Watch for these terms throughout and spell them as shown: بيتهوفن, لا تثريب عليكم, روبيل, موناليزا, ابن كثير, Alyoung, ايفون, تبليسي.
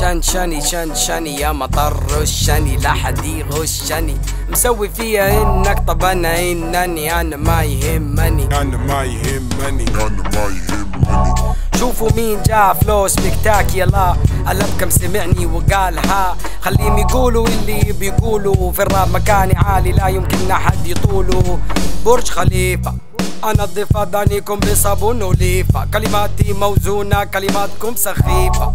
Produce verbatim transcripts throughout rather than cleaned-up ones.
شنشني شنشني يا مطر رشني لا حد يغشني مسوي فيا انك طب انا انني انا ما يهمني انا ما يهمني انا ما يهمني شوفوا مين جا فلوس مكتاك يلا قلبكم سمعني وقال ها خليهم يقولوا اللي بيقولوا في الراب مكاني عالي لا يمكننا حد يطوله برج خليفة انظف اذانيكم بصابون وليفة كلماتي موزونة كلماتكم سخيفة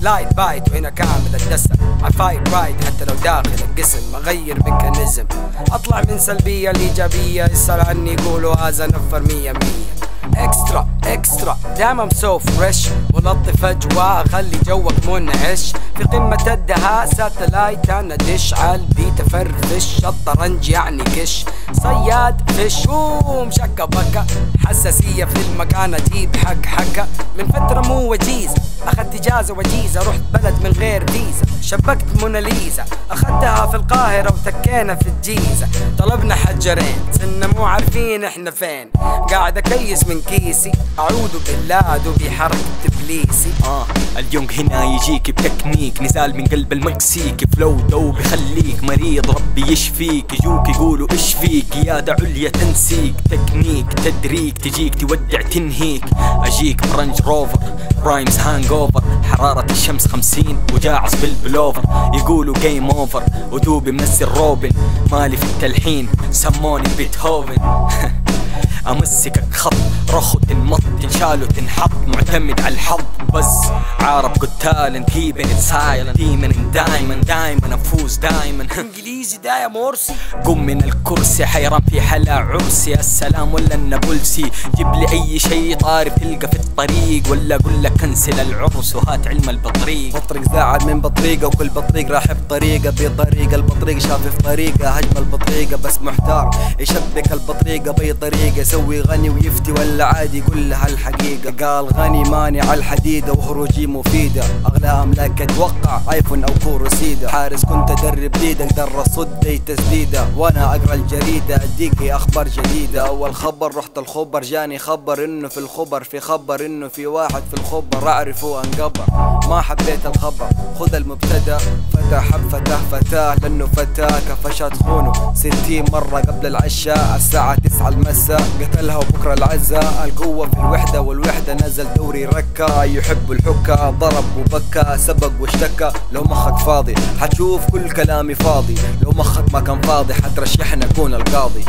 لايت بايت وهنا كامل الدسم عفايت رايت حتى لو داخل القسم اغير ميكانيزم اطلع من سلبية الايجابية اسأل عني يقولوا هذا نفر مية مية اكسترا اكسترا دايما مسو فريش ولطف اجواء خلي جوك منعش في قمة الدهاء ساتلايت انا دش عالبيت افرفش الطرنج يعني كش صياد فش ومشكة بكة حساسية في المكان اجيب حق حكة من فترة مو وجيزة اخدت اجازة وجيزة رحت بلد من غير فيزا شبكت موناليزا اخدتها في القاهرة وتكينا في الجيزة طلبنا حجرين صرنا مو عارفين احنا فين قاعد اكيس من كيسي اعوذ بالله دوبي حركة تبليسي اه اليونغ هنا يجيك بتكنيك نزال من قلب المكسيك فلو دو بخليك مريض ربي يشفيك يجوك يقولوا ايش فيك قيادة عليا تنسيك تكنيك تدريك تجيك تودع تنهيك اجيك برنج روفر برايمز هانج اوفر حرارة الشمس خمسين وجاعص بالبلوفر يقولوا جيم اوفر ودوبي ممثل روبن مالي في التلحين سموني بيتهوفن امسكك خط رخو تنمط تنشال وتنحط معتمد على الحظ بس عارب قتال and keeping it silent demon and diamond دايما افوز دايما انجليزي دا يا مرسي قم من الكرسي حيران في حلا عرسي السلام ولا النابلسي جيب لي اي شيء طاري تلقى في الطريق ولا اقول لك كنسل العرس وهات علم البطريق بطريق زاعد من بطريقه وكل بطريق راح بطريقه بطريقه البطريق شاف في طريقه هجم البطريقه بس محتار يشبك البطريقه بطريقه يسوي غني ويفتي ولا عادي يقول لها الحقيقه قال غني ماني على الحديده وهروجي مفيده اغلى املاك اتوقع ايفون او كروسيده حارس كنت ادرب ديده اقدر اصد اي تسديده وانا اقرا الجريده اديكي اخبار جديده اول خبر رحت الخبر جاني خبر انه في الخبر في خبر انه في واحد في الخبر اعرفه انقبر ما حبيت الخبر خذ المبتدا فتح فتح فتاه لانه فتاه كفشت خونه ستين مره قبل العشاء الساعه تسعة المساء قتلها وبكره العزة القوة في الوحدة والوحدة نزل دوري ركة يحب الحكة ضرب وبكى سبق واشتكى لو مخك فاضي حتشوف كل كلامي فاضي لو مخك ما كان فاضي حترشحنا كون القاضي.